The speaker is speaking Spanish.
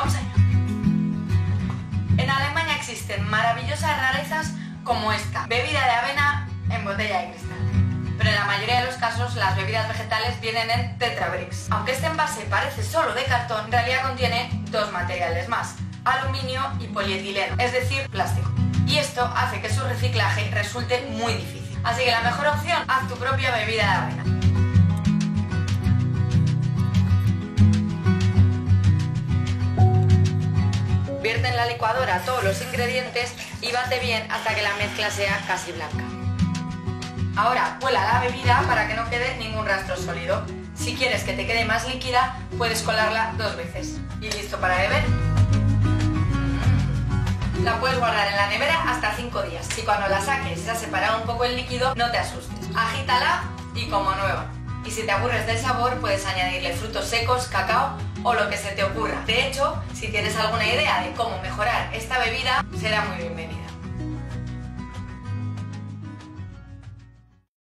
Vamos allá. En Alemania existen maravillosas rarezas como esta, bebida de avena en botella de cristal. Pero en la mayoría de los casos las bebidas vegetales vienen en Tetra Briks. Aunque este envase parece solo de cartón, en realidad contiene dos materiales más, aluminio y polietileno, es decir, plástico. Y esto hace que su reciclaje resulte muy difícil. Así que la mejor opción, haz tu propia bebida de avena. Vierte en la licuadora todos los ingredientes y bate bien hasta que la mezcla sea casi blanca. Ahora cuela la bebida para que no quede ningún rastro sólido. Si quieres que te quede más líquida, puedes colarla dos veces. Y listo para beber. La puedes guardar en la nevera hasta 5 días. Si cuando la saques se ha separado un poco el líquido, no te asustes. Agítala y como nueva. Y si te aburres del sabor, puedes añadirle frutos secos, cacao o lo que se te ocurra. De hecho, si tienes alguna idea de cómo mejorar esta bebida, será muy bienvenida.